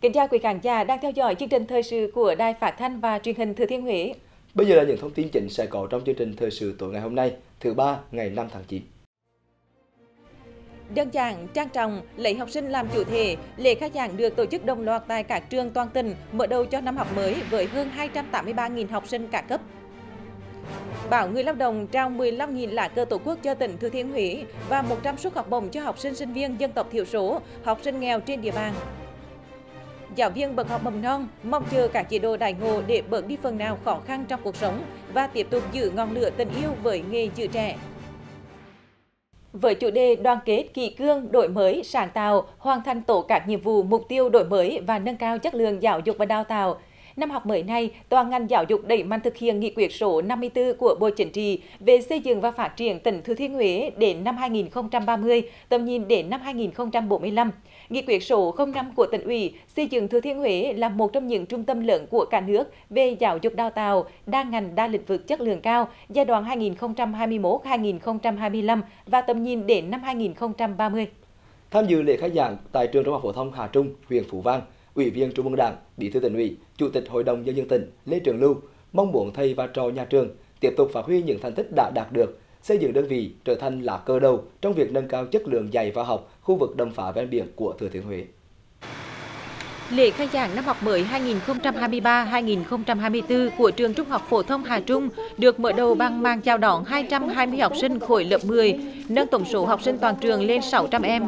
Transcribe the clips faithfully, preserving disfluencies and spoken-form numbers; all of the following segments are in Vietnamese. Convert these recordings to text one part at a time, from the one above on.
Kính chào quý khán giả đang theo dõi chương trình thời sự của Đài Phát thanh và Truyền hình Thừa Thiên Huế. Bây giờ là những thông tin chính sẽ có trong chương trình thời sự tối ngày hôm nay, thứ ba ngày năm tháng chín. Đơn giản, trang trọng, lấy học sinh làm chủ thể, lễ khai giảng được tổ chức đồng loạt tại các trường toàn tỉnh, mở đầu cho năm học mới với hơn hai trăm tám mươi ba nghìn học sinh cả cấp. Báo Người Lao động trao mười lăm nghìn lá cờ Tổ quốc cho tỉnh Thừa Thiên Huế và một trăm suất học bổng cho học sinh sinh viên dân tộc thiểu số, học sinh nghèo trên địa bàn. Giáo viên bậc học mầm non mong chờ các chế độ đại ngộ để bớt đi phần nào khó khăn trong cuộc sống và tiếp tục giữ ngọn lửa tình yêu với nghề chữ trẻ. Với chủ đề đoàn kết, kỷ cương, đổi mới, sáng tạo, hoàn thành tổ các nhiệm vụ mục tiêu đổi mới và nâng cao chất lượng giáo dục và đào tạo, năm học mới này, toàn ngành giáo dục đẩy mạnh thực hiện nghị quyết số năm mươi tư của Bộ Chính trị về xây dựng và phát triển tỉnh Thừa Thiên Huế đến năm hai nghìn không trăm ba mươi, tầm nhìn đến năm hai nghìn không trăm bốn mươi lăm. Nghị quyết số không năm của tỉnh ủy xây dựng Thừa Thiên Huế là một trong những trung tâm lớn của cả nước về giáo dục đào tạo, đa ngành đa lĩnh vực chất lượng cao giai đoạn hai nghìn không trăm hai mươi mốt đến hai nghìn không trăm hai mươi lăm và tầm nhìn đến năm hai nghìn không trăm ba mươi. Tham dự lễ khai giảng tại trường Trung học phổ thông Hà Trung, huyện Phú Vang, Ủy viên Trung ương Đảng, Bí thư tỉnh ủy, Chủ tịch Hội đồng nhân dân tỉnh Lê Trường Lưu mong muốn thầy và trò nhà trường tiếp tục phát huy những thành tích đã đạt được, xây dựng đơn vị trở thành lá cờ đầu trong việc nâng cao chất lượng dạy và học khu vực đầm phá ven biển của Thừa Thiên Huế. Lễ khai giảng năm học mới hai nghìn không trăm hai mươi ba hai nghìn không trăm hai mươi tư của trường Trung học phổ thông Hà Trung được mở đầu bằng màn chào đón hai trăm hai mươi học sinh khối lớp mười, nâng tổng số học sinh toàn trường lên sáu trăm em.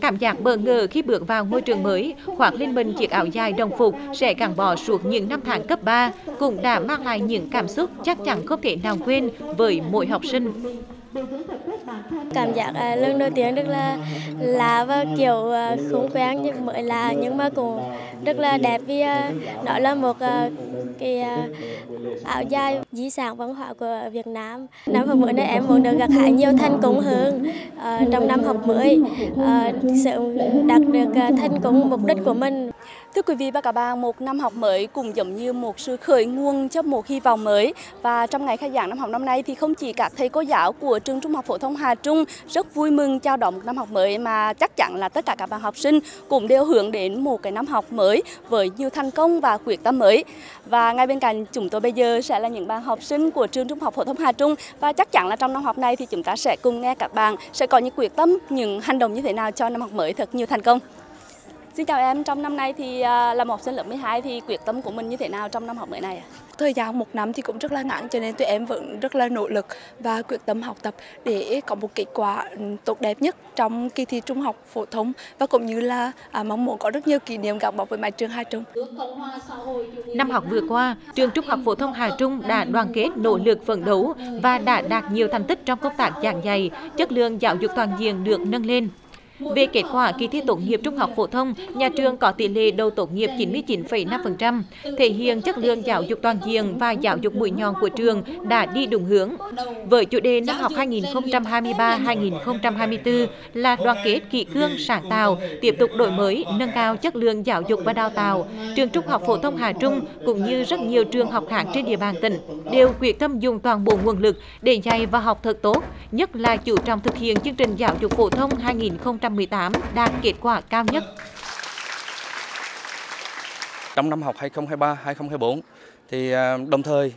Cảm giác bỡ ngỡ khi bước vào ngôi trường mới, khoác lên mình chiếc áo dài đồng phục sẽ gắn bó suốt những năm tháng cấp ba cũng đã mang lại những cảm xúc chắc chắn không thể nào quên với mỗi học sinh. Cảm giác à, lần đầu tiên rất là lạ và kiểu à, không quen nhưng mới là nhưng mà cũng rất là đẹp vì à, đó là một à, cái à, áo dài di sản văn hóa của Việt Nam. Năm học mới này em muốn được gặt hái nhiều thành công hơn à, trong năm học mới à, sự đạt được à, thành công mục đích của mình. Thưa quý vị và các bạn, một năm học mới cũng giống như một sự khởi nguồn cho một hy vọng mới. Và trong ngày khai giảng năm học năm nay thì không chỉ các thầy cô giáo của trường Trung học phổ thông Hà Trung rất vui mừng chào đón một năm học mới mà chắc chắn là tất cả các bạn học sinh cũng đều hướng đến một cái năm học mới với nhiều thành công và quyết tâm mới. Và ngay bên cạnh chúng tôi bây giờ sẽ là những bạn học sinh của trường Trung học phổ thông Hà Trung và chắc chắn là trong năm học này thì chúng ta sẽ cùng nghe các bạn sẽ có những quyết tâm, những hành động như thế nào cho năm học mới thật nhiều thành công. Xin chào em, trong năm nay thì là một học sinh lớp mười hai thì quyết tâm của mình như thế nào trong năm học mới này? Thời gian một năm thì cũng rất là ngắn cho nên tụi em vẫn rất là nỗ lực và quyết tâm học tập để có một kết quả tốt đẹp nhất trong kỳ thi trung học phổ thông và cũng như là à, mong muốn có rất nhiều kỷ niệm gắn bó với mái trường Hà Trung. Năm học vừa qua, trường Trung học phổ thông Hà Trung đã đoàn kết nỗ lực phấn đấu và đã đạt nhiều thành tích trong công tác giảng dạy, chất lượng giáo dục toàn diện được nâng lên. Về kết quả kỳ thi tốt nghiệp trung học phổ thông, nhà trường có tỷ lệ đầu tốt nghiệp chín mươi chín phẩy năm phần trăm, thể hiện chất lượng giáo dục toàn diện và giáo dục mũi nhọn của trường đã đi đúng hướng. Với chủ đề năm học hai nghìn không trăm hai mươi ba hai nghìn không trăm hai mươi tư là đoàn kết, kỷ cương, sáng tạo, tiếp tục đổi mới, nâng cao chất lượng giáo dục và đào tạo, trường Trung học phổ thông Hà Trung cũng như rất nhiều trường học khác trên địa bàn tỉnh đều quyết tâm dùng toàn bộ nguồn lực để dạy và học thật tốt, nhất là chú trọng thực hiện chương trình giáo dục phổ thông hai nghìn không trăm mười tám đạt kết quả cao nhất. Trong năm học hai nghìn không trăm hai mươi ba hai nghìn không trăm hai mươi tư thì đồng thời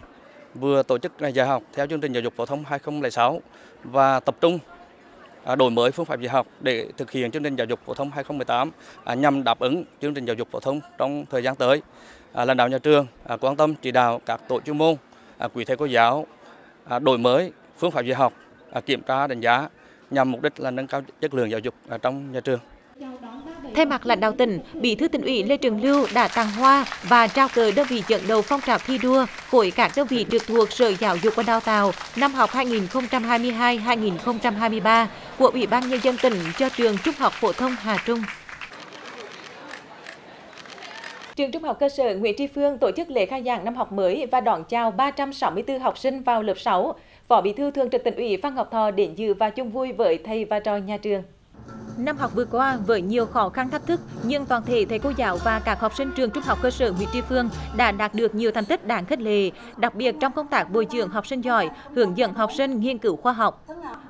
vừa tổ chức dạy học theo chương trình giáo dục phổ thông hai nghìn không trăm lẻ sáu và tập trung đổi mới phương pháp dạy học để thực hiện chương trình giáo dục phổ thông hai nghìn không trăm mười tám nhằm đáp ứng chương trình giáo dục phổ thông trong thời gian tới. Lãnh đạo nhà trường quan tâm chỉ đạo các tổ chuyên môn, quý thầy cô giáo đổi mới phương pháp dạy học, kiểm tra đánh giá nhằm mục đích là nâng cao chất lượng giáo dục ở trong nhà trường. Thay mặt lãnh đạo tỉnh, Bí thư Tỉnh ủy Lê Trường Lưu đã tặng hoa và trao cờ đơn vị dẫn đầu phong trào thi đua khối các đơn vị trực thuộc Sở Giáo dục và Đào tạo năm học hai nghìn không trăm hai mươi hai hai nghìn không trăm hai mươi ba của Ủy ban Nhân dân tỉnh cho trường Trung học phổ thông Hà Trung. Trường Trung học cơ sở Nguyễn Tri Phương tổ chức lễ khai giảng năm học mới và đón chào ba trăm sáu mươi tư học sinh vào lớp sáu. Phó Bí thư Thường trực Tỉnh ủy Phan Ngọc Thọ đến dự và chung vui với thầy và trò nhà trường. Năm học vừa qua với nhiều khó khăn thách thức nhưng toàn thể thầy cô giáo và các học sinh trường Trung học cơ sở Nguyễn Tri Phương đã đạt được nhiều thành tích đáng khích lệ, đặc biệt trong công tác bồi dưỡng học sinh giỏi, hướng dẫn học sinh nghiên cứu khoa học.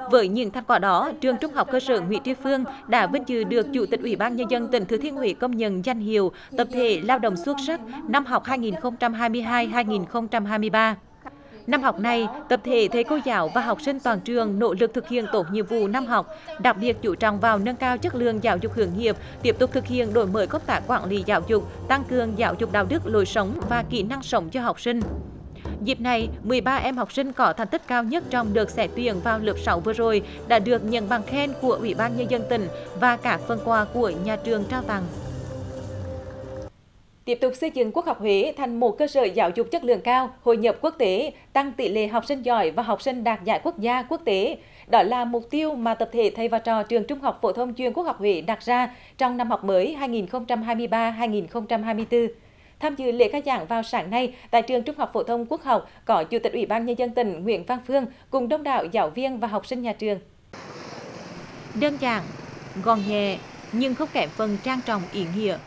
Với những thành quả đó, trường Trung học cơ sở Nguyễn Tri Phương đã vinh dự được Chủ tịch Ủy ban Nhân dân tỉnh Thừa Thiên Huế công nhận danh hiệu tập thể lao động xuất sắc năm học hai nghìn không trăm hai mươi hai hai nghìn không trăm hai mươi ba. Năm học này, tập thể thầy cô giáo và học sinh toàn trường nỗ lực thực hiện tốt nhiệm vụ năm học, đặc biệt chú trọng vào nâng cao chất lượng giáo dục hướng nghiệp, tiếp tục thực hiện đổi mới công tác quản lý giáo dục, tăng cường giáo dục đạo đức, lối sống và kỹ năng sống cho học sinh. Dịp này, mười ba em học sinh có thành tích cao nhất trong đợt xét tuyển vào lớp sáu vừa rồi đã được nhận bằng khen của Ủy ban Nhân dân tỉnh và các phần quà của nhà trường trao tặng. Tiếp tục xây dựng Quốc học Huế thành một cơ sở giáo dục chất lượng cao, hội nhập quốc tế, tăng tỷ lệ học sinh giỏi và học sinh đạt giải quốc gia, quốc tế. Đó là mục tiêu mà tập thể thầy và trò trường Trung học phổ thông chuyên Quốc học Huế đặt ra trong năm học mới hai nghìn không trăm hai mươi ba hai nghìn không trăm hai mươi tư. Tham dự lễ khai giảng vào sáng nay tại trường Trung học phổ thông Quốc học có Chủ tịch Ủy ban Nhân dân tỉnh Nguyễn Văn Phương cùng đông đảo giáo viên và học sinh nhà trường. Đơn giản, gọn nhẹ nhưng không kém phần trang trọng ý nghĩa.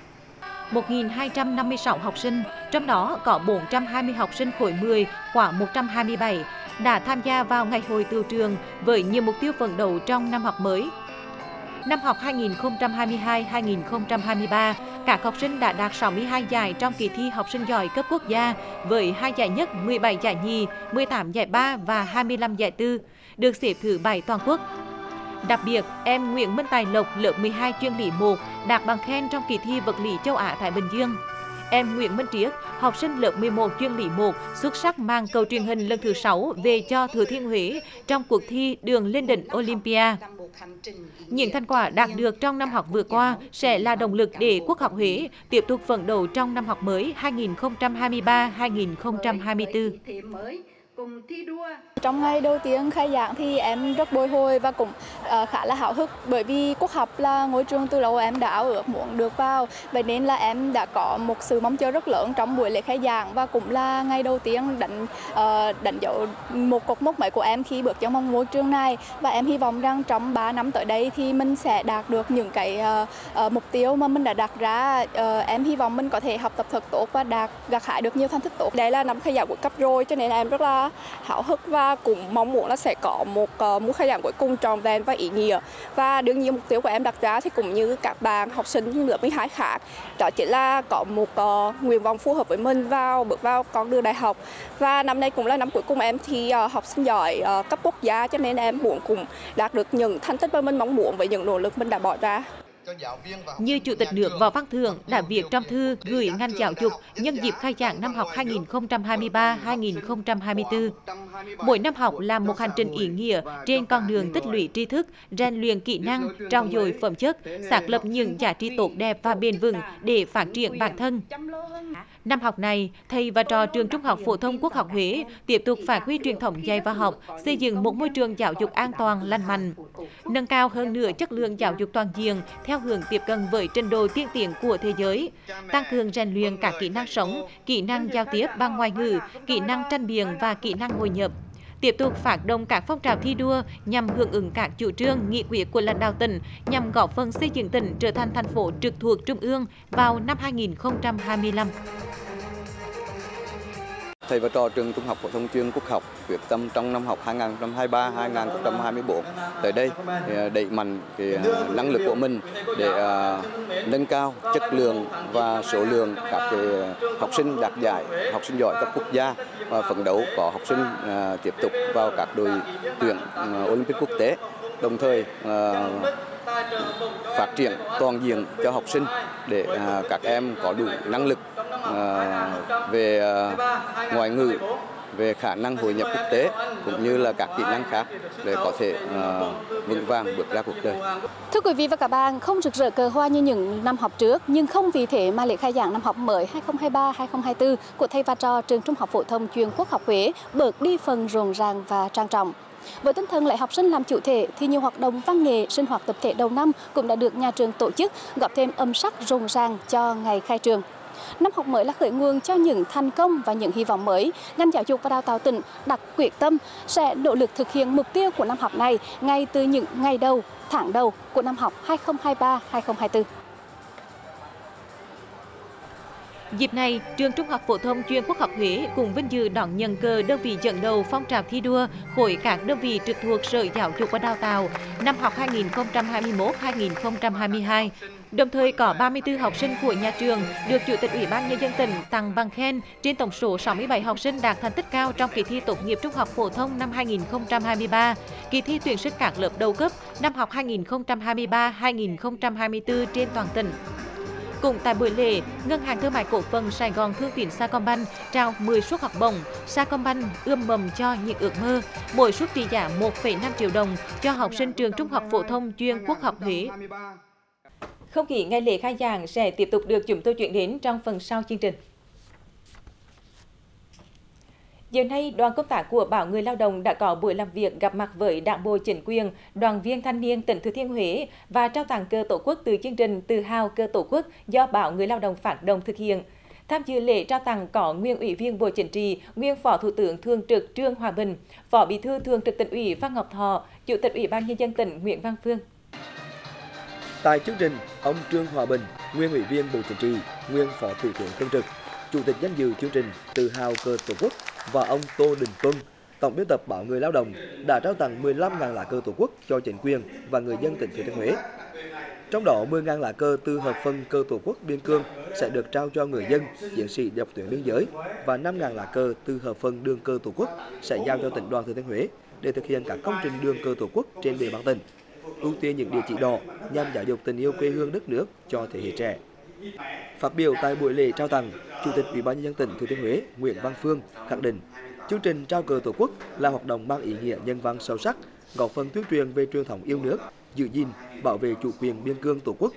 một nghìn hai trăm năm mươi sáu học sinh, trong đó có bốn trăm hai mươi học sinh khối mười, khóa một trăm hai mươi bảy, đã tham gia vào ngày hội tựu trường với nhiều mục tiêu phấn đấu trong năm học mới. Năm học hai nghìn không trăm hai mươi hai hai nghìn không trăm hai mươi ba, các học sinh đã đạt sáu mươi hai giải trong kỳ thi học sinh giỏi cấp quốc gia với hai giải nhất, mười bảy giải nhì, mười tám giải ba và hai mươi lăm giải tư, được xếp thứ bảy toàn quốc. Đặc biệt, em Nguyễn Minh Tài Lộc lớp mười hai chuyên lý một đạt bằng khen trong kỳ thi vật lý châu Á Thái Bình Dương. Em Nguyễn Minh Triết, học sinh lớp mười một chuyên lý một, xuất sắc mang cầu truyền hình lần thứ sáu về cho Thừa Thiên Huế trong cuộc thi Đường lên đỉnh Olympia. Những thành quả đạt được trong năm học vừa qua sẽ là động lực để Quốc học Huế tiếp tục phấn đấu trong năm học mới hai nghìn không trăm hai mươi ba hai nghìn không trăm hai mươi tư. Trong ngày đầu tiên khai giảng thì em rất bồi hồi và cũng khá là háo hức, bởi vì Quốc học là ngôi trường từ lâu em đã ước muốn được vào, vậy nên là em đã có một sự mong chờ rất lớn trong buổi lễ khai giảng và cũng là ngày đầu tiên đánh đánh dấu một cột mốc mới của em khi bước vào mong ngôi trường này. Và em hy vọng rằng trong ba năm tới đây thì mình sẽ đạt được những cái mục tiêu mà mình đã đặt ra. Em hy vọng mình có thể học tập thật tốt và đạt gặt hái được nhiều thành tích tốt. Đây là năm khai giảng của cấp rồi cho nên là em rất là háo hức và cũng mong muốn là sẽ có một uh, mùa khai giảng cuối cùng tròn vẹn và ý nghĩa. Và đương nhiên mục tiêu của em đặt ra thì cũng như các bạn học sinh lớp mười hai khác, đó chính là có một uh, nguyện vọng phù hợp với mình vào bước vào con đường đại học. Và năm nay cũng là năm cuối cùng em thi uh, học sinh giỏi uh, cấp quốc gia cho nên em muốn cùng đạt được những thành tích mà mình mong muốn với những nỗ lực mình đã bỏ ra. Như Chủ tịch nước Võ Văn Thượng đã viết trong thư gửi ngành giáo dục nhân dịp khai giảng năm học hai nghìn không trăm hai mươi ba hai nghìn không trăm hai mươi tư. Mỗi năm học là một hành trình ý nghĩa trên con đường tích lũy tri thức, rèn luyện kỹ năng, trau dồi phẩm chất, xác lập những giá trị tốt đẹp và bền vững để phát triển bản thân. Năm học này, thầy và trò trường Trung học phổ thông Quốc học Huế tiếp tục phát huy truyền thống dạy và học, xây dựng một môi trường giáo dục an toàn, lành mạnh, nâng cao hơn nữa chất lượng giáo dục toàn diện theo hướng tiếp cận với trình độ tiên tiến của thế giới, tăng cường rèn luyện các kỹ năng sống, kỹ năng giao tiếp bằng ngoại ngữ, kỹ năng tranh biện và kỹ năng hội nhập. Tiếp tục phát động các phong trào thi đua nhằm hưởng ứng các chủ trương, nghị quyết của lãnh đạo tỉnh nhằm góp phần xây dựng tỉnh trở thành thành phố trực thuộc trung ương vào năm hai nghìn không trăm hai mươi lăm. Thầy và trò trường Trung học phổ thông chuyên Quốc học quyết tâm trong năm học hai nghìn không trăm hai mươi ba hai nghìn không trăm hai mươi tư tới đây đẩy mạnh cái năng lực của mình để nâng cao chất lượng và số lượng các cái học sinh đạt giải, học sinh giỏi cấp quốc gia và phấn đấu có học sinh tiếp tục vào các đội tuyển Olympic quốc tế, đồng thời phát triển toàn diện cho học sinh để các em có đủ năng lực về ngoại ngữ, về khả năng hội nhập quốc tế cũng như là các kỹ năng khác để có thể uh, vững vàng bước ra cuộc đời. Thưa quý vị và các bạn, không rực rỡ cờ hoa như những năm học trước, nhưng không vì thế mà lễ khai giảng năm học mới hai nghìn không trăm hai mươi ba hai nghìn không trăm hai mươi tư của thầy và trò trường Trung học phổ thông chuyên Quốc học Huế bớt đi phần rộn ràng và trang trọng. Với tinh thần lấy học sinh làm chủ thể thì nhiều hoạt động văn nghệ, sinh hoạt tập thể đầu năm cũng đã được nhà trường tổ chức, góp thêm âm sắc rộn ràng cho ngày khai trường. Năm học mới là khởi nguồn cho những thành công và những hy vọng mới. Ngành giáo dục và đào tạo tỉnh đặt quyết tâm sẽ nỗ lực thực hiện mục tiêu của năm học này ngay từ những ngày đầu, tháng đầu của năm học hai nghìn không trăm hai mươi ba hai nghìn không trăm hai mươi tư. Dịp này, trường Trung học phổ thông chuyên Quốc học Huế cùng vinh dự đón nhận cờ đơn vị dẫn đầu phong trào thi đua khối các đơn vị trực thuộc Sở Giáo dục và Đào tạo năm học hai nghìn không trăm hai mươi mốt hai nghìn không trăm hai mươi hai. Đồng thời có ba mươi tư học sinh của nhà trường được Chủ tịch Ủy ban Nhân dân tỉnh tặng bằng khen trên tổng số sáu mươi bảy học sinh đạt thành tích cao trong kỳ thi tốt nghiệp trung học phổ thông năm hai nghìn không trăm hai mươi ba, kỳ thi tuyển sinh các lớp đầu cấp năm học hai nghìn không trăm hai mươi ba hai nghìn không trăm hai mươi tư trên toàn tỉnh. Cũng tại buổi lễ, Ngân hàng Thương mại Cổ phần Sài Gòn Thương tín Sacombank trao mười suất học bổng Sacombank ươm mầm cho những ước mơ, mỗi suất trị giá một phẩy năm triệu đồng cho học sinh trường Trung học phổ thông chuyên Quốc học Huế. Không khí ngày lễ khai giảng sẽ tiếp tục được chúng tôi chuyển đến trong phần sau chương trình. Giờ nay, đoàn công tác của Báo Người Lao động đã có buổi làm việc gặp mặt với Đảng bộ chính quyền, đoàn viên thanh niên tỉnh Thừa Thiên Huế và trao tặng cờ Tổ quốc từ chương trình Tự hào cờ Tổ quốc do Báo Người Lao động phát động thực hiện. Tham dự lễ trao tặng có nguyên Ủy viên Bộ Chính trị, nguyên Phó Thủ tướng Thường trực Trương Hòa Bình, Phó Bí thư Thường trực Tỉnh ủy Phan Ngọc Thọ, Chủ tịch Ủy ban Nhân dân tỉnh Nguyễn Văn Phương. Tại chương trình, ông Trương Hòa Bình, nguyên Ủy viên Bộ Chính trị, nguyên Phó Thủ tướng Thường trực, Chủ tịch danh dự chương trình Tự hào cờ Tổ quốc và ông Tô Đình Tuân, Tổng biên tập Báo Người Lao động, đã trao tặng mười lăm nghìn lá cờ Tổ quốc cho chính quyền và người dân tỉnh Thừa Thiên Huế. Trong đó, mười nghìn lá cờ từ hợp phần cờ Tổ quốc biên cương sẽ được trao cho người dân, chiến sĩ dọc tuyến biên giới và năm nghìn lá cờ từ hợp phần đường cờ Tổ quốc sẽ giao cho tỉnh đoàn Thừa Thiên Huế để thực hiện các công trình đường cờ Tổ quốc trên địa bàn tỉnh, ưu tiên những địa chỉ đỏ nhằm giáo dục tình yêu quê hương đất nước cho thế hệ trẻ. Phát biểu tại buổi lễ trao tặng, Chủ tịch Ủy ban Nhân dân tỉnh Thừa Thiên Huế Nguyễn Văn Phương khẳng định chương trình trao cờ Tổ quốc là hoạt động mang ý nghĩa nhân văn sâu sắc, góp phần tuyên truyền về truyền thống yêu nước, giữ gìn, bảo vệ chủ quyền biên cương Tổ quốc.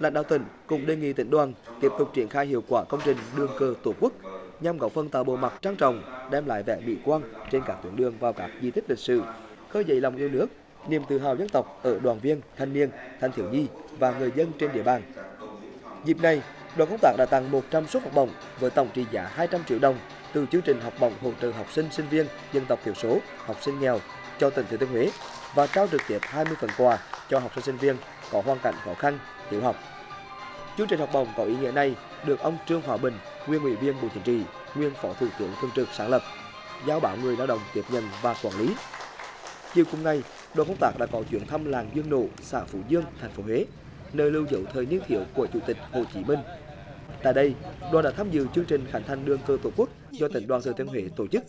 Lãnh đạo tỉnh cũng đề nghị tỉnh đoàn tiếp tục triển khai hiệu quả công trình đường cờ Tổ quốc nhằm góp phần tạo bộ mặt trang trọng, đem lại vẻ mỹ quan trên các tuyến đường vào các di tích lịch sử, khơi dậy lòng yêu nước, niềm tự hào dân tộc ở đoàn viên, thanh niên, thanh thiếu nhi và người dân trên địa bàn. Dịp này, đoàn công tác đã tặng một trăm suất học bổng với tổng trị giá hai trăm triệu đồng từ chương trình học bổng hỗ trợ học sinh, sinh viên dân tộc thiểu số, học sinh nghèo cho tỉnh Thừa Thiên Huế và trao trực tiếp hai mươi phần quà cho học sinh, sinh viên có hoàn cảnh khó khăn, tiểu học. Chương trình học bổng có ý nghĩa này được ông Trương Hòa Bình, nguyên Ủy viên Bộ Chính trị, nguyên Phó Thủ tướng Thường trực sáng lập, giao Báo Người Lao động tiếp nhận và quản lý. Chiều cùng ngày, đoàn công tác đã có chuyến thăm làng Dương Nổ, xã Phú Dương, thành phố Huế, nơi lưu dấu thời niên thiếu của Chủ tịch Hồ Chí Minh. Tại đây, đoàn đã tham dự chương trình khánh thành đường cờ Tổ quốc do tỉnh đoàn Thừa Thiên Huế tổ chức.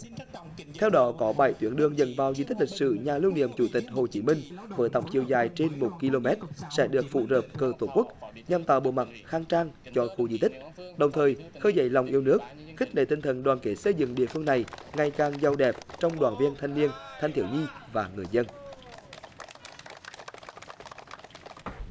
Theo đó, có bảy tuyến đường dẫn vào di tích lịch sử nhà lưu niệm Chủ tịch Hồ Chí Minh với tổng chiều dài trên một ki lô mét sẽ được phủ rợp cờ Tổ quốc nhằm tạo bộ mặt khang trang cho khu di tích, đồng thời khơi dậy lòng yêu nước, khích lệ tinh thần đoàn kết xây dựng địa phương này ngày càng giàu đẹp trong đoàn viên thanh niên, thanh thiếu nhi và người dân.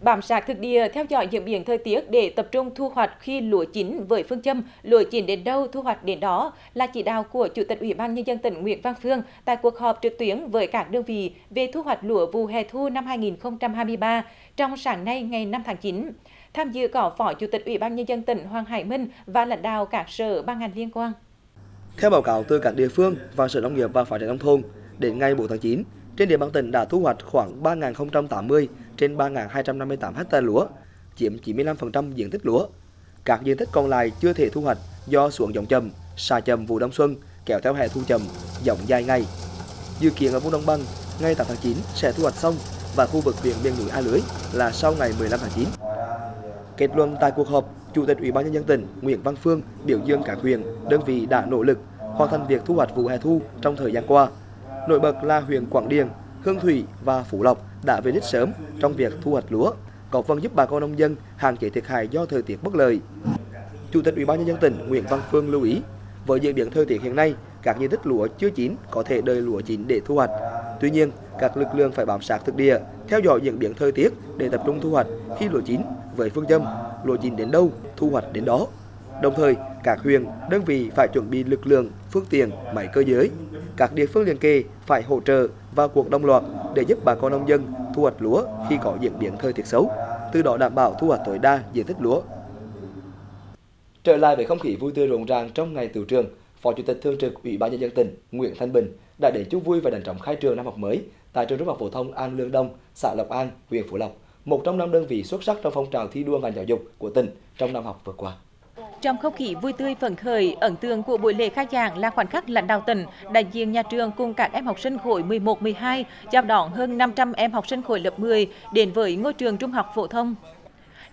Bám sát thực địa, theo dõi diễn biến thời tiết để tập trung thu hoạch khi lúa chín với phương châm lúa chín đến đâu thu hoạch đến đó là chỉ đạo của Chủ tịch Ủy ban Nhân dân tỉnh Nguyễn Văn Phương tại cuộc họp trực tuyến với các đơn vị về thu hoạch lúa vụ hè thu năm hai nghìn không trăm hai mươi ba trong sáng nay ngày năm tháng chín. Tham dự có Phó Chủ tịch Ủy ban Nhân dân tỉnh Hoàng Hải Minh và lãnh đạo các sở ban ngành liên quan. Theo báo cáo từ các địa phương và Sở Nông nghiệp và Phát triển Nông thôn, đến ngày bốn tháng chín, trên địa bàn tỉnh đã thu hoạch khoảng ba nghìn không trăm tám mươi trên ba nghìn hai trăm năm mươi tám ha lúa, chiếm chín mươi lăm phần trăm diện tích lúa. Các diện tích còn lại chưa thể thu hoạch do xuống giống chậm, xạ chậm vụ đông xuân, kéo theo hệ thu chậm, giống dài ngày. Dự kiến ở vùng đồng bằng, ngay tám tháng chín sẽ thu hoạch xong và khu vực huyện miền núi A Lưới là sau ngày mười lăm tháng chín. Kết luận tại cuộc họp, Chủ tịch Ủy ban Nhân dân tỉnh Nguyễn Văn Phương biểu dương các huyện, đơn vị đã nỗ lực hoàn thành việc thu hoạch vụ hè thu trong thời gian qua. Nổi bật là huyện Quảng Điền, Hương Thủy và Phú Lộc đã về đích sớm trong việc thu hoạch lúa, góp phần giúp bà con nông dân hạn chế thiệt hại do thời tiết bất lợi. Chủ tịch Ủy ban Nhân dân tỉnh Nguyễn Văn Phương lưu ý, với diễn biến thời tiết hiện nay, các diện tích lúa chưa chín có thể đợi lúa chín để thu hoạch. Tuy nhiên, các lực lượng phải bám sát thực địa, theo dõi diễn biến thời tiết để tập trung thu hoạch khi lúa chín với phương châm lúa chín đến đâu, thu hoạch đến đó. Đồng thời, các huyện, đơn vị phải chuẩn bị lực lượng, phương tiện, máy cơ giới. Các địa phương liền kề phải hỗ trợ vào cuộc đồng loạt để giúp bà con nông dân thu hoạch lúa khi có diễn biến thời tiết xấu, từ đó đảm bảo thu hoạch tối đa diện tích lúa. Trở lại với không khí vui tươi rộn ràng trong ngày tựu trường, Phó Chủ tịch Thường trực Ủy ban Nhân dân tỉnh Nguyễn Thanh Bình đã đến chúc vui và đón trọng khai trường năm học mới tại trường Trung học phổ thông An Lương Đông, xã Lộc An, huyện Phú Lộc, một trong năm đơn vị xuất sắc trong phong trào thi đua ngành giáo dục của tỉnh trong năm học vừa qua. Trong không khí vui tươi phấn khởi, ấn tượng của buổi lễ khai giảng là khoảnh khắc lãnh đạo tỉnh, đại diện nhà trường cùng các em học sinh khối mười một, mười hai chào đón hơn năm trăm em học sinh khối lớp mười đến với ngôi trường trung học phổ thông.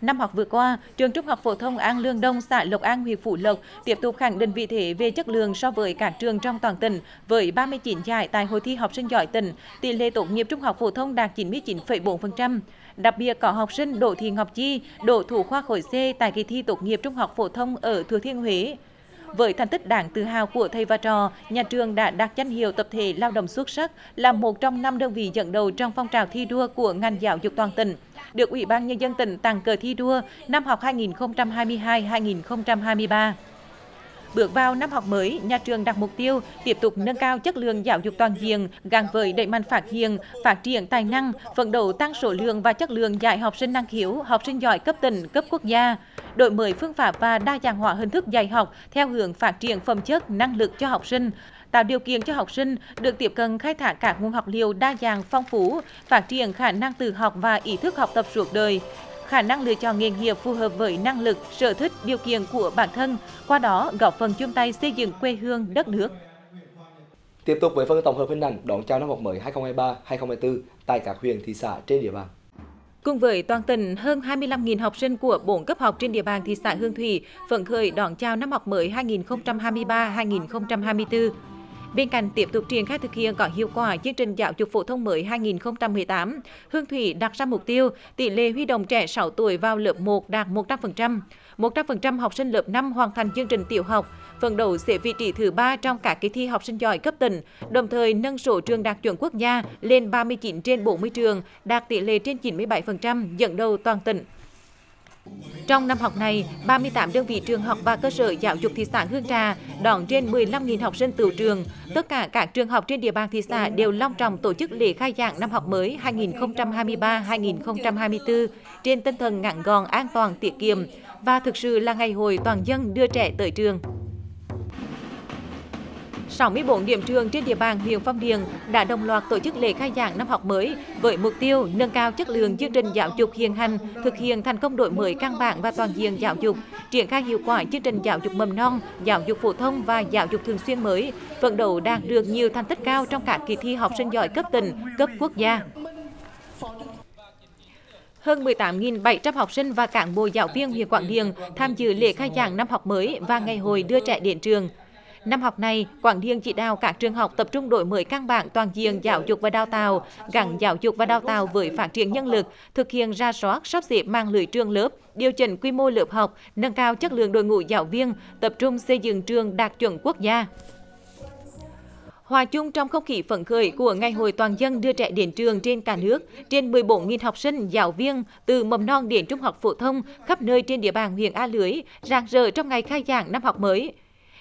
Năm học vừa qua, trường Trung học phổ thông An Lương Đông, xã Lộc An, huyện Phú Lộc tiếp tục khẳng định vị thế về chất lượng so với các trường trong toàn tỉnh với ba mươi chín giải tại hội thi học sinh giỏi tỉnh, tỷ lệ tốt nghiệp trung học phổ thông đạt chín mươi chín phẩy bốn phần trăm. Đặc biệt có học sinh Đỗ Thị Ngọc Chi, đỗ thủ khoa khối C tại kỳ thi tốt nghiệp trung học phổ thông ở Thừa Thiên Huế. Với thành tích đáng tự hào của thầy và trò, nhà trường đã đạt danh hiệu tập thể lao động xuất sắc, là một trong năm đơn vị dẫn đầu trong phong trào thi đua của ngành giáo dục toàn tỉnh, được Ủy ban Nhân dân tỉnh tặng cờ thi đua năm học hai nghìn không trăm hai mươi hai hai nghìn không trăm hai mươi ba. Bước vào năm học mới, nhà trường đặt mục tiêu tiếp tục nâng cao chất lượng giáo dục toàn diện gắn với đẩy mạnh phát hiện, phát triển tài năng, phấn đấu tăng số lượng và chất lượng dạy học sinh năng khiếu, học sinh giỏi cấp tỉnh, cấp quốc gia, đổi mới phương pháp và đa dạng hóa hình thức dạy học theo hướng phát triển phẩm chất, năng lực cho học sinh, tạo điều kiện cho học sinh được tiếp cận khai thác các nguồn học liệu đa dạng phong phú, phát triển khả năng tự học và ý thức học tập suốt đời, khả năng lựa chọn nghề nghiệp phù hợp với năng lực, sở thích, điều kiện của bản thân, qua đó góp phần chung tay xây dựng quê hương, đất nước. Tiếp tục với phần tổng hợp hình ảnh đón chào năm học mới hai nghìn không trăm hai mươi ba hai nghìn không trăm hai mươi tư tại các huyện, thị xã trên địa bàn. Cùng với toàn tỉnh, hơn hai mươi lăm nghìn học sinh của bốn cấp học trên địa bàn thị xã Hương Thủy phấn khởi đón chào năm học mới hai nghìn không trăm hai mươi ba hai nghìn không trăm hai mươi tư. Bên cạnh tiếp tục triển khai thực hiện có hiệu quả chương trình giáo dục phổ thông mới hai nghìn không trăm mười tám, Hương Thủy đặt ra mục tiêu tỷ lệ huy động trẻ sáu tuổi vào lớp một đạt một trăm phần trăm, một trăm phần trăm học sinh lớp năm hoàn thành chương trình tiểu học, phấn đấu xếp vị trí thứ ba trong các kỳ thi học sinh giỏi cấp tỉnh, đồng thời nâng số trường đạt chuẩn quốc gia lên ba mươi chín trên bốn mươi trường, đạt tỷ lệ trên chín mươi bảy phần trăm, dẫn đầu toàn tỉnh. Trong năm học này, ba mươi tám đơn vị trường học và cơ sở giáo dục thị xã Hương Trà đón trên mười lăm nghìn học sinh tựu trường. Tất cả các trường học trên địa bàn thị xã đều long trọng tổ chức lễ khai giảng năm học mới hai nghìn không trăm hai mươi ba hai nghìn không trăm hai mươi tư trên tinh thần ngắn gọn, an toàn, tiết kiệm và thực sự là ngày hội toàn dân đưa trẻ tới trường. sáu mươi tư điểm trường trên địa bàn huyện Phong Điền đã đồng loạt tổ chức lễ khai giảng năm học mới với mục tiêu nâng cao chất lượng chương trình giáo dục hiện hành, thực hiện thành công đổi mới căn bản và toàn diện giáo dục, triển khai hiệu quả chương trình giáo dục mầm non, giáo dục phổ thông và giáo dục thường xuyên mới, phấn đấu đạt được nhiều thành tích cao trong các kỳ thi học sinh giỏi cấp tỉnh, cấp quốc gia. Hơn mười tám nghìn bảy trăm học sinh và cán bộ giáo viên huyện Quảng Điền tham dự lễ khai giảng năm học mới và ngày hội đưa trẻ đến trường. Năm học này, Quảng Điền chỉ đạo các trường học tập trung đổi mới căn bản toàn diện giáo dục và đào tạo, gắn giáo dục và đào tạo với phát triển nhân lực, thực hiện ra soát sắp xếp mạng lưới trường lớp, điều chỉnh quy mô lớp học, nâng cao chất lượng đội ngũ giáo viên, tập trung xây dựng trường đạt chuẩn quốc gia. Hòa chung trong không khí phấn khởi của ngày hội toàn dân đưa trẻ đến trường trên cả nước, trên mười bốn nghìn học sinh, giáo viên từ mầm non đến trung học phổ thông khắp nơi trên địa bàn huyện A Lưới rạng rỡ trong ngày khai giảng năm học mới.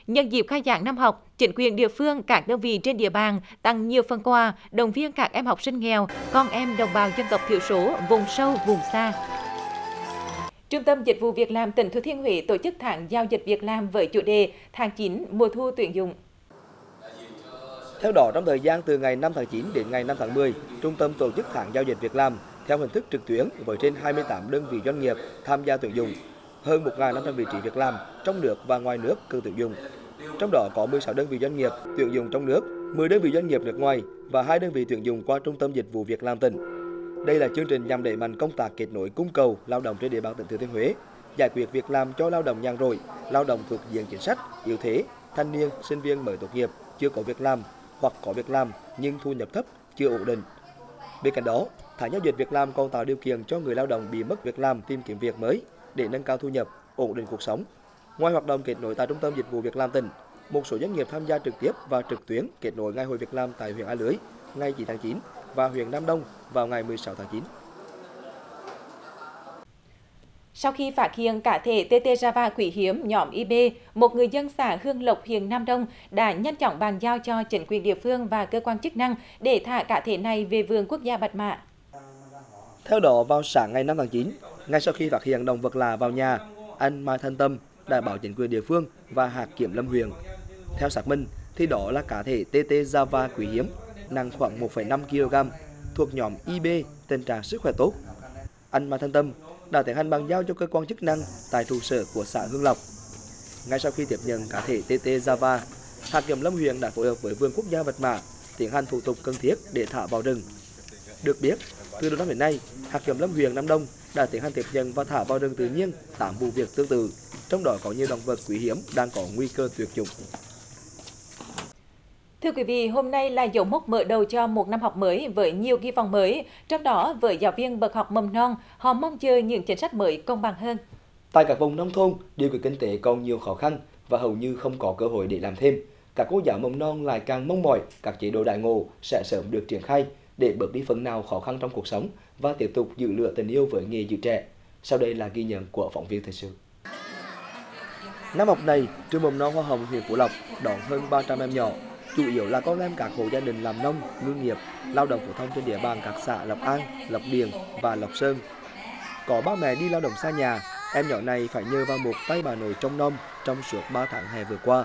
Nhân dịp khai giảng năm học, chính quyền địa phương, các đơn vị trên địa bàn tặng nhiều phần quà, động viên các em học sinh nghèo, con em đồng bào dân tộc thiểu số, vùng sâu, vùng xa. Trung tâm Dịch vụ Việc làm tỉnh Thừa Thiên Huế tổ chức tháng giao dịch việc làm với chủ đề Tháng chín mùa thu tuyển dụng. Theo đó, trong thời gian từ ngày năm tháng chín đến ngày năm tháng mười, Trung tâm tổ chức tháng giao dịch việc làm theo hình thức trực tuyến với trên hai mươi tám đơn vị doanh nghiệp tham gia tuyển dụng. Hơn một nghìn năm trăm vị trí việc làm trong nước và ngoài nước cần tuyển dụng. Trong đó có mười sáu đơn vị doanh nghiệp tuyển dụng trong nước, mười đơn vị doanh nghiệp nước ngoài và hai đơn vị tuyển dụng qua Trung tâm Dịch vụ Việc làm tỉnh. Đây là chương trình nhằm đẩy mạnh công tác kết nối cung cầu lao động trên địa bàn tỉnh Thừa Thiên Huế, giải quyết việc làm cho lao động nhàn rỗi, lao động thuộc diện chính sách, yếu thế, thanh niên, sinh viên mới tốt nghiệp chưa có việc làm hoặc có việc làm nhưng thu nhập thấp, chưa ổn định. Bên cạnh đó, tháng giao dịch việc làm còn tạo điều kiện cho người lao động bị mất việc làm tìm kiếm việc mới để nâng cao thu nhập, ổn định cuộc sống. Ngoài hoạt động kết nối tại Trung tâm Dịch vụ Việc làm tỉnh, một số doanh nghiệp tham gia trực tiếp và trực tuyến kết nối ngày hội việc làm tại huyện A Lưới ngày chín tháng chín và huyện Nam Đông vào ngày mười sáu tháng chín. Sau khi phát hiện cá thể tê tê Java quý hiếm nhóm i bê, một người dân xã Hương Lộc, huyện Nam Đông đã nhanh chóng bàn giao cho chính quyền địa phương và cơ quan chức năng để thả cá thể này về vườn quốc gia Bạch Mã. Theo đó, vào sáng ngày năm tháng chín, ngay sau khi phát hiện động vật lạ vào nhà, anh Mai Thanh Tâm đã báo chính quyền địa phương và hạt kiểm lâm huyện. Theo xác minh, thì đó là cá thể tê tê Java quý hiếm, nặng khoảng một phẩy năm ki lô gam, thuộc nhóm i bê, tình trạng sức khỏe tốt. Anh Mai Thanh Tâm đã tiến hành bàn giao cho cơ quan chức năng tại trụ sở của xã Hương Lộc. Ngay sau khi tiếp nhận cá thể tê tê Java, hạt kiểm lâm huyện đã phối hợp với vườn quốc gia Bạch Mã tiến hành thủ tục cần thiết để thả vào rừng. Được biết, từ đầu năm đến nay, hạt kiểm lâm huyện Nam Đông đã tiến hành tiếp nhận và thả vào rừng tự nhiên tám vụ việc tương tự, trong đó có nhiều động vật quý hiếm đang có nguy cơ tuyệt chủng. Thưa quý vị, hôm nay là dấu mốc mở đầu cho một năm học mới với nhiều kỳ vọng mới, trong đó với giáo viên bậc học mầm non, họ mong chờ những chính sách mới công bằng hơn. Tại các vùng nông thôn, điều kiện kinh tế còn nhiều khó khăn và hầu như không có cơ hội để làm thêm. Các cô giáo mầm non lại càng mong mỏi các chế độ đại ngộ sẽ sớm được triển khai để bớt đi phần nào khó khăn trong cuộc sống và tiếp tục giữ lửa tình yêu với nghề giữ trẻ. Sau đây là ghi nhận của phóng viên thời sự. Năm học này, trường mầm non Hoa Hồng huyện Phú Lộc đón hơn ba trăm em nhỏ, chủ yếu là con em các hộ gia đình làm nông, ngư nghiệp, lao động phổ thông trên địa bàn các xã Lộc An, Lộc Điền và Lộc Sơn. Có ba mẹ đi lao động xa nhà, em nhỏ này phải nhờ vào một tay bà nội trông nom trong suốt ba tháng hè vừa qua.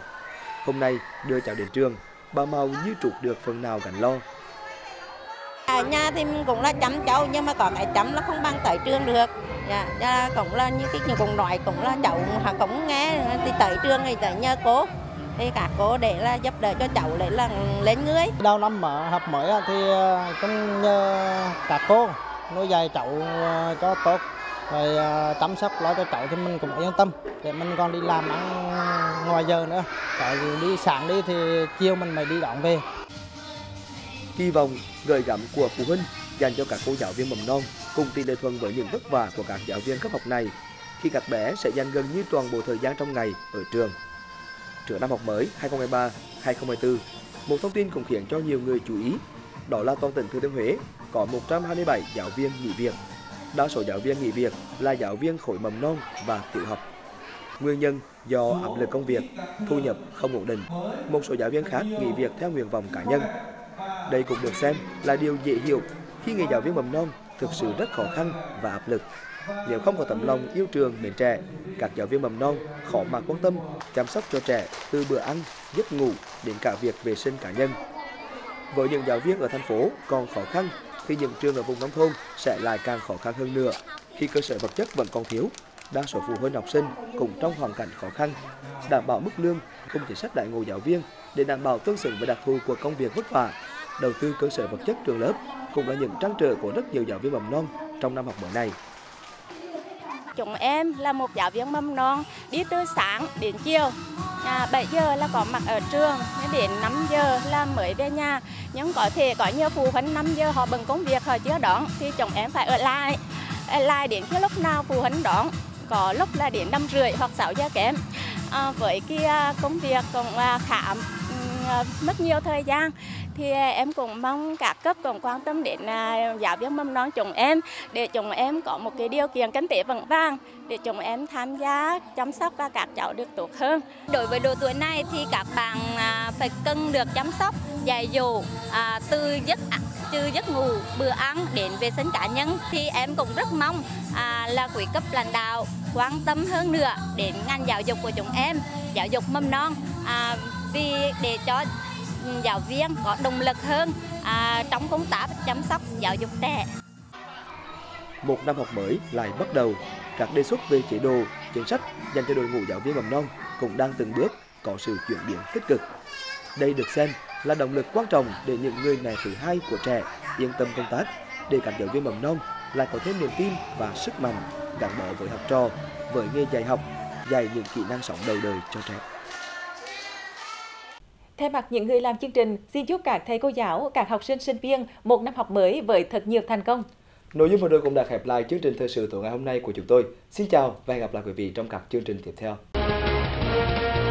Hôm nay đưa cháu đến trường, bà Màu như trút được phần nào gánh lo. Ở nhà thì mình cũng là chăm cháu, nhưng mà có cái chăm là không bằng tới trường được. Dạ, cũng là như cái cũng nói, cũng là cháu cũng nghe thì tới trường thì tới nhờ cô. Thì cả cô để là giúp đỡ cho cháu lấy là lên người. Đầu năm mở học mới thì cũng nhờ cả cô nuôi dạy cháu cho tốt, rồi chăm sóc lo cho cháu thì mình cũng yên tâm. Để mình còn đi làm ăn ngoài giờ nữa, tại vì đi sáng đi thì chiều mình mới đi đón về. Kỳ vọng gửi gắm của phụ huynh dành cho các cô giáo viên mầm non cùng tỷ lệ thuận với những vất vả của các giáo viên cấp học này, khi các bé sẽ dành gần như toàn bộ thời gian trong ngày ở trường. Trước năm học mới hai không hai ba hai không hai tư, một thông tin cũng khiến cho nhiều người chú ý, đó là toàn tỉnh Thừa Thiên Huế có một trăm hai mươi bảy giáo viên nghỉ việc. Đa số giáo viên nghỉ việc là giáo viên khối mầm non và tiểu học. Nguyên nhân do áp lực công việc, thu nhập không ổn định, một số giáo viên khác nghỉ việc theo nguyện vọng cá nhân. Đây cũng được xem là điều dễ hiểu khi nghề giáo viên mầm non thực sự rất khó khăn và áp lực. Nếu không có tấm lòng yêu trường mến trẻ, các giáo viên mầm non khó mà quan tâm, chăm sóc cho trẻ từ bữa ăn, giấc ngủ đến cả việc vệ sinh cá nhân. Với những giáo viên ở thành phố còn khó khăn, thì những trường ở vùng nông thôn sẽ lại càng khó khăn hơn nữa, khi cơ sở vật chất vẫn còn thiếu. Đa số phụ huynh học sinh cũng trong hoàn cảnh khó khăn, đảm bảo mức lương không chính sách đại ngộ giáo viên để đảm bảo tương xứng với đặc thù của công việc vất vả. Đầu tư cơ sở vật chất trường lớp cũng là những trăn trở của rất nhiều giáo viên mầm non trong năm học mới này. Chúng em là một giáo viên mầm non đi từ sáng đến chiều, à, bảy giờ là có mặt ở trường, đến năm giờ là mới về nhà. Nhưng có thể có nhiều phụ huynh năm giờ họ bận công việc họ chưa đón, thì chúng em phải ở lại, ở lại đến khi lúc nào phụ huynh đón, có lúc là đến năm rưỡi hoặc sáu giờ kém. À, với cái công việc cũng khá mất nhiều thời gian, thì em cũng mong các cấp cũng quan tâm đến giáo viên mầm non chúng em, để chúng em có một cái điều kiện kinh tế vững vàng, để chúng em tham gia chăm sóc các cháu được tốt hơn. Đối với độ tuổi này thì các bạn phải cần được chăm sóc, dạy dỗ từ giấc từ giấc ngủ, bữa ăn đến vệ sinh cá nhân, thì em cũng rất mong là quý cấp lãnh đạo quan tâm hơn nữa đến ngành giáo dục của chúng em, giáo dục mầm non, vì để cho giáo viên có động lực hơn à, trong công tác chăm sóc giáo dục trẻ. Một năm học mới lại bắt đầu, các đề xuất về chế độ, chính sách dành cho đội ngũ giáo viên mầm non cũng đang từng bước có sự chuyển biến tích cực. Đây được xem là động lực quan trọng để những người mẹ thứ hai của trẻ yên tâm công tác, để các giáo viên mầm non lại có thêm niềm tin và sức mạnh gắn bó với học trò, với nghề dạy học, dạy những kỹ năng sống đầu đời cho trẻ. Thay mặt những người làm chương trình, xin chúc các thầy cô giáo, các học sinh sinh viên một năm học mới với thật nhiều thành công. Nội dung vừa rồi cũng đã khép lại chương trình thời sự tối ngày hôm nay của chúng tôi. Xin chào và hẹn gặp lại quý vị trong các chương trình tiếp theo.